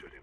captured him.